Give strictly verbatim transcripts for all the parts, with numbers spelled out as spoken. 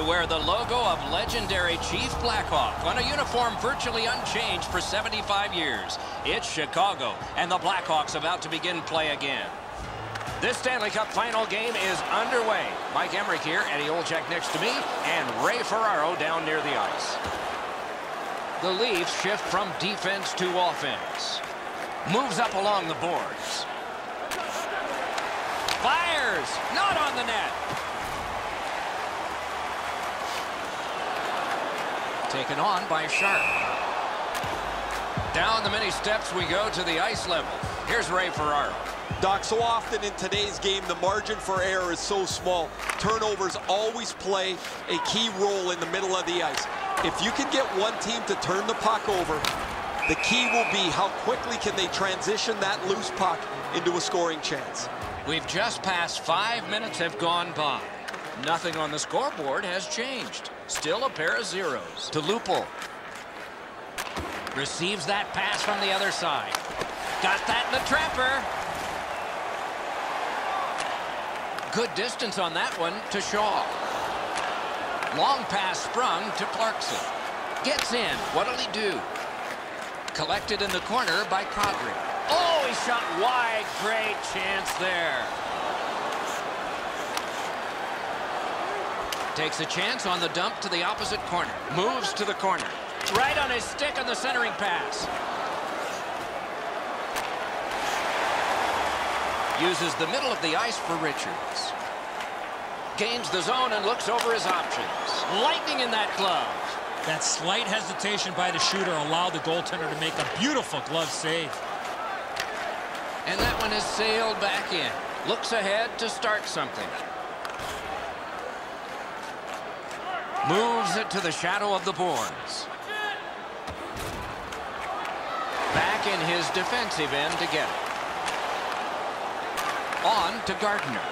They wear the logo of legendary Chief Blackhawk on a uniform virtually unchanged for seventy-five years. It's Chicago, and the Blackhawks about to begin play again. This Stanley Cup final game is underway. Mike Emery here, Eddie Olczyk next to me, and Ray Ferraro down near the ice. The Leafs shift from defense to offense. Moves up along the boards. Fires! Not on the net! Taken on by Sharp. Down the many steps we go to the ice level. Here's Ray Ferraro. Doc, so often in today's game, the margin for error is so small. Turnovers always play a key role in the middle of the ice. If you can get one team to turn the puck over, the key will be how quickly can they transition that loose puck into a scoring chance. We've just passed five minutes have gone by. Nothing on the scoreboard has changed. Still a pair of zeros. To Lupo. Receives that pass from the other side. Got that in the trapper. Good distance on that one to Shaw. Long pass sprung to Clarkson. Gets in. What'll he do? Collected in the corner by Kruger. Oh, he shot wide. Great chance there. Takes a chance on the dump to the opposite corner. Moves to the corner. Right on his stick on the centering pass. Uses the middle of the ice for Richards. Gains the zone and looks over his options. Lightning in that glove. That slight hesitation by the shooter allowed the goaltender to make a beautiful glove save. And that one is sailed back in. Looks ahead to start something. Moves it to the shadow of the boards. Back in his defensive end to get it. On to Gardner.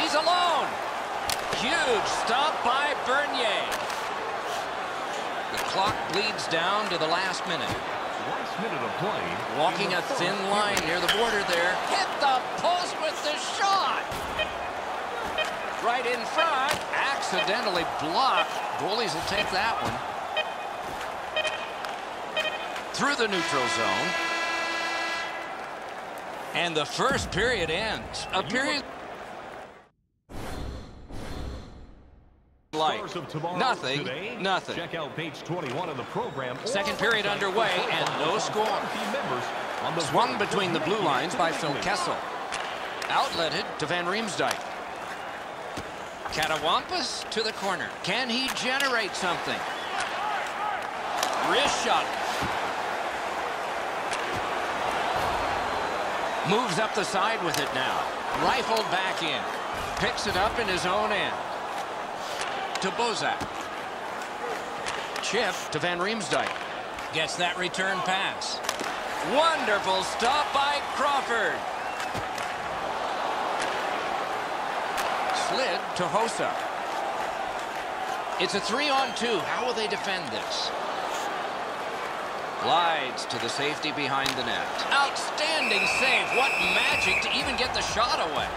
He's alone. Huge stop by Bernier. The clock bleeds down to the last minute. Last minute of play. Walking a thin line near the border there. Hit the post with the shot. Right in front. Accidentally blocked. Goalies will take that one. Through the neutral zone. And the first period ends. A period like nothing, today, nothing. Check out page twenty-one of the program. Second period underway and no score. On the Swung between the blue lines by Phil Kessel. Outletted to Van Riemsdyk. Catawampus to the corner. Can he generate something? Wrist shot. Moves up the side with it now. Rifled back in. Picks it up in his own end. To Bozak. Chip to Van Riemsdyk. Gets that return pass. Wonderful stop by Crawford. Slid to Hossa. It's a three on two. How will they defend this? Glides to the safety behind the net. Outstanding save. What magic to even get the shot away.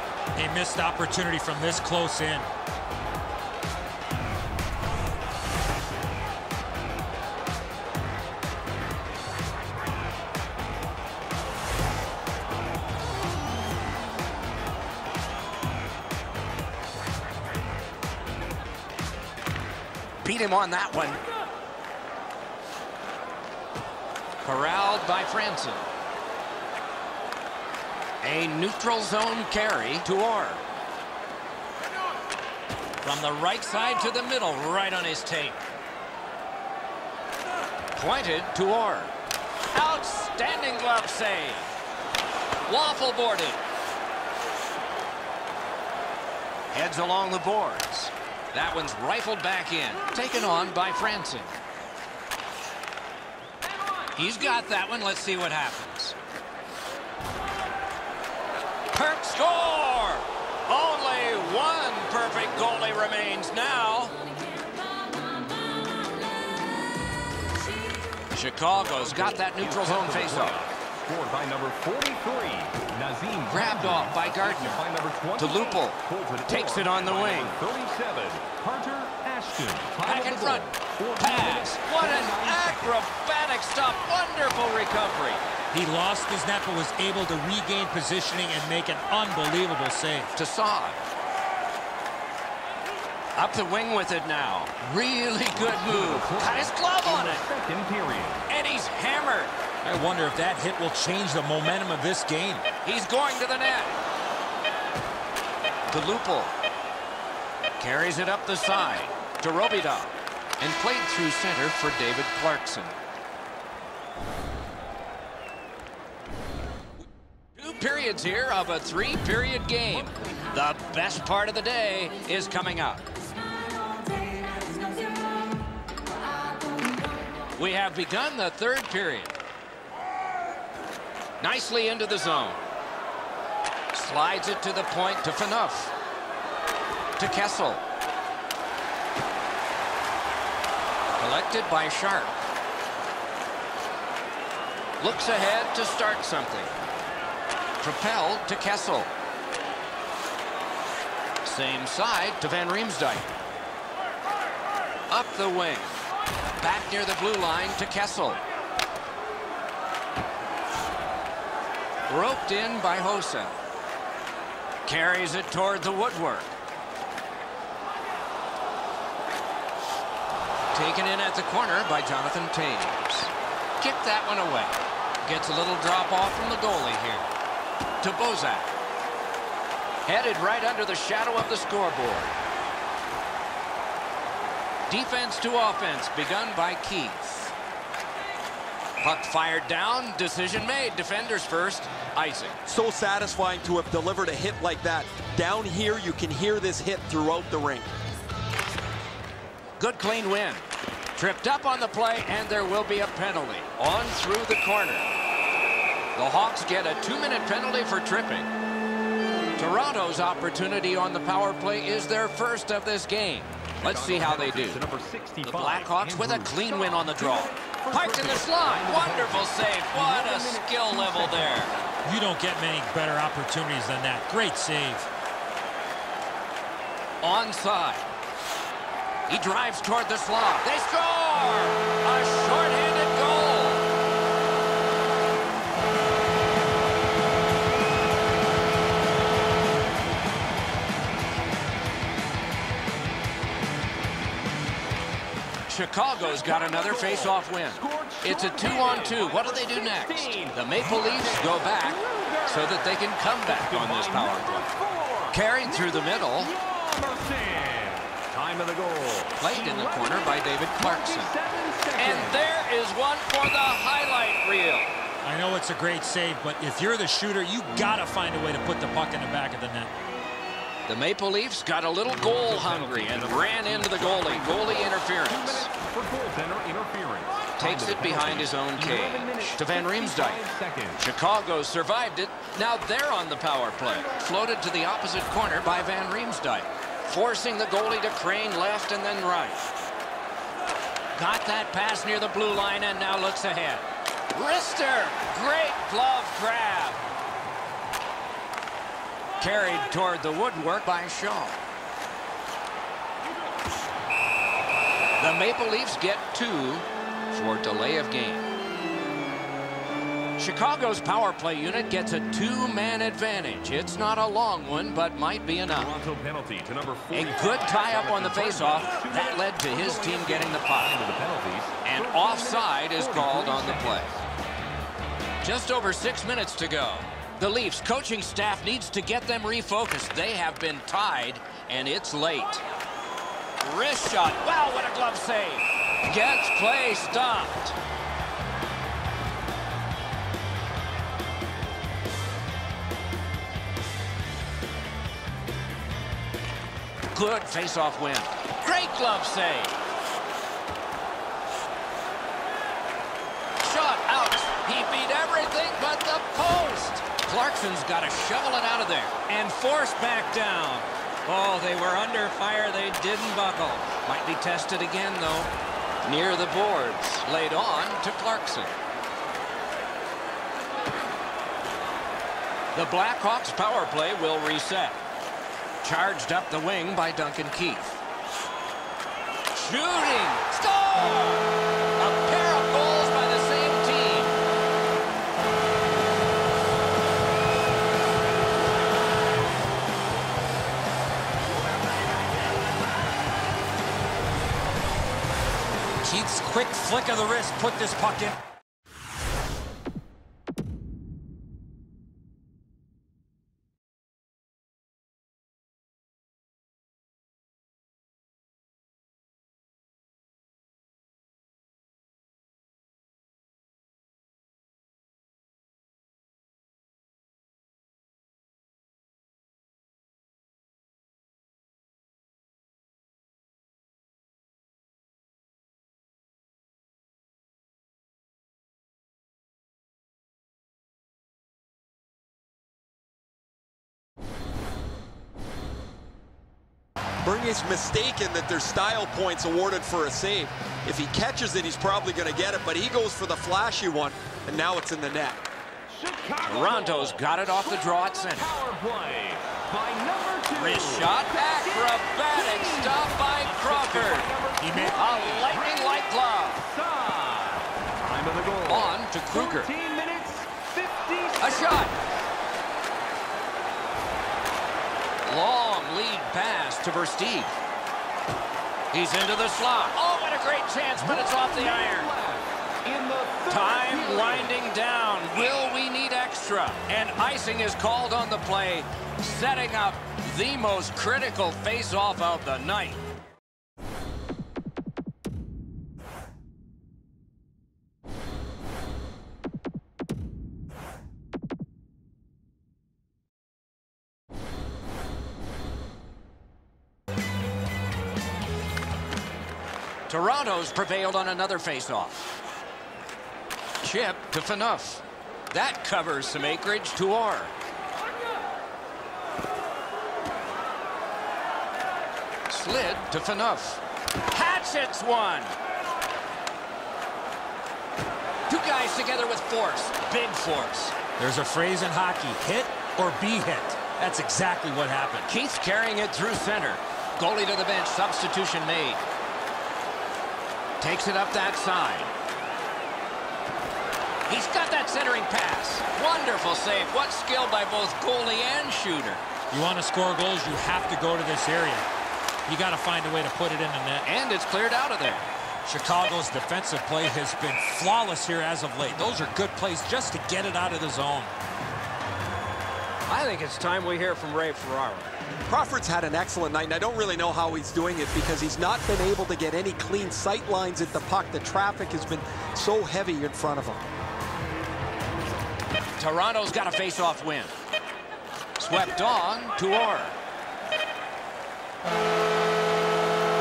A missed opportunity from this close in. Beat him on that one. Corralled by Franson. A neutral zone carry to Orr. From the right side to the middle, right on his tape. Pointed to Orr. Outstanding glove save. Waffle boarded. Heads along the boards. That one's rifled back in. Taken on by Franson. He's got that one. Let's see what happens. Perk score! Only one perfect goalie remains now. Chicago's got that neutral zone faceoff. Scored by number forty-three. Nazim grabbed off by Gardner by number twenty. DeLupo takes it on the wing. thirty-seven. Carter Ashton. Back in front. Pass. What an acrobatic stop. Wonderful recovery. He lost his net but was able to regain positioning and make an unbelievable save. To Saad. Up the wing with it now. Really good move. Got his glove on it. And he's hammered. I wonder if that hit will change the momentum of this game. He's going to the net. DeLupo carries it up the side to Robidov and played through center for David Clarkson. Two periods here of a three-period game. The best part of the day is coming up. We have begun the third period. Nicely into the zone. Slides it to the point to Phaneuf. To Kessel. Collected by Sharp. Looks ahead to start something. Propelled to Kessel. Same side to Van Riemsdyk. Up the wing. Back near the blue line to Kessel. Roped in by Hossa. Carries it toward the woodwork. Taken in at the corner by Jonathan Thames. Kicked that one away. Gets a little drop off from the goalie here. To Bozak. Headed right under the shadow of the scoreboard. Defense to offense begun by Keith. Puck fired down, decision made. Defenders first, icing. So satisfying to have delivered a hit like that. Down here, you can hear this hit throughout the rink. Good clean win. Tripped up on the play, and there will be a penalty. On through the corner. The Hawks get a two-minute penalty for tripping. Toronto's opportunity on the power play is their first of this game. Let's see how they do. The Blackhawks with a clean win on the draw. Piped in the slot. Wonderful save. What a skill level there. You don't get many better opportunities than that. Great save. Onside. He drives toward the slot. They score! A shorthanded goal. Chicago's got another face-off win. It's a two-on-two. What do they do next? The Maple Leafs go back so that they can come back on this power play. Carried through the middle. Time of the goal. Played in the corner by David Clarkson. And there is one for the highlight reel. I know it's a great save, but if you're the shooter, you gotta find a way to put the puck in the back of the net. The Maple Leafs got a little goal hungry and ran into the goalie. Goalie interference. Takes it behind his own cage to Van Riemsdyk. Chicago survived it. Now they're on the power play. Floated to the opposite corner by Van Riemsdyk. Forcing the goalie to crane left and then right. Got that pass near the blue line and now looks ahead. Rister! Great glove grab. Carried toward the woodwork by Shaw. The Maple Leafs get two for delay of game. Chicago's power play unit gets a two-man advantage. It's not a long one, but might be enough. Penalty to number four. A good tie-up on the faceoff. That led to his team getting the puck. And offside is called on the play. Just over six minutes to go. The Leafs coaching staff needs to get them refocused. They have been tied, and it's late. Wrist shot. Wow, what a glove save. Gets play stopped. Good faceoff win. Great glove save. Shot out. He beat everything but the post. Clarkson's got to shovel it out of there. And forced back down. Oh, they were under fire. They didn't buckle. Might be tested again, though. Near the boards. Laid on to Clarkson. The Blackhawks power play will reset. Charged up the wing by Duncan Keith. Shooting. Score! A pair of goals by the same team. Keith's quick flick of the wrist put this puck in. Bernier's mistaken that there's style points awarded for a save. If he catches it, he's probably going to get it, but he goes for the flashy one, and now it's in the net. Chicago. Toronto's got it off the draw at center. Power play by number two. Wrist shot, acrobatic stop by Crawford. He made a lightning-like glove. Time of the goal. On to Kruger. fifteen minutes, fifty seconds. A shot. Long lead pass to Versteeg. He's into the slot. Oh, what a great chance, but it's off the iron. Time winding down. Will we need extra? And icing is called on the play, setting up the most critical face-off of the night. Toronto's prevailed on another face-off. Chip to Phaneuf. That covers some acreage to Orr. Slid to Phaneuf. Hatchets one. Two guys together with force. Big force. There's a phrase in hockey, hit or be hit. That's exactly what happened. Keith's carrying it through center. Goalie to the bench, substitution made. Takes it up that side. He's got that centering pass. Wonderful save. What skill by both goalie and shooter. You want to score goals, you have to go to this area. You got to find a way to put it in the net. And it's cleared out of there. Chicago's defensive play has been flawless here as of late. Those are good plays just to get it out of the zone. I think it's time we hear from Ray Ferraro. Crawford's had an excellent night, and I don't really know how he's doing it because he's not been able to get any clean sight lines at the puck. The traffic has been so heavy in front of him. Toronto's got a face-off win. Swept on to Orr.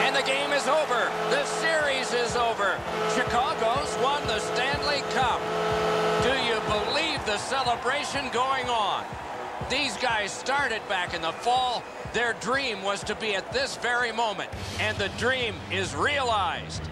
And the game is over. The series is over. Chicago's won the Stanley Cup. Do you believe the celebration going on? These guys started back in the fall. Their dream was to be at this very moment, and the dream is realized.